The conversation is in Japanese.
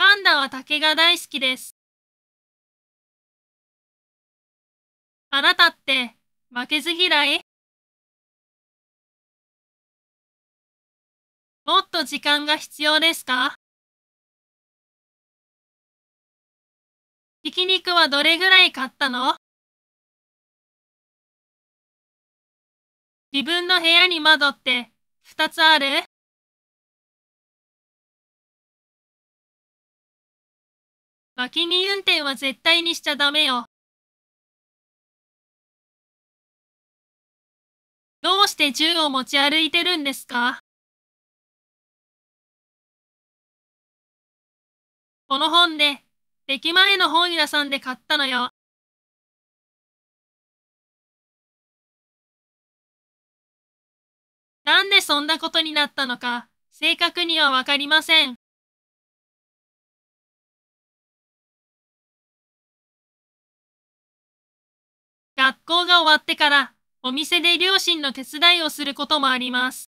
パンダは竹が大好きです。腹立って負けず嫌い？もっと時間が必要ですか？ひき肉はどれぐらい買ったの？自分の部屋に窓って2つある？脇見運転は絶対にしちゃダメよ。どうして銃を持ち歩いてるんですか？この本で、駅前の本屋さんで買ったのよ。なんでそんなことになったのか、正確にはわかりません。学校が終わってからお店で両親の手伝いをすることもあります。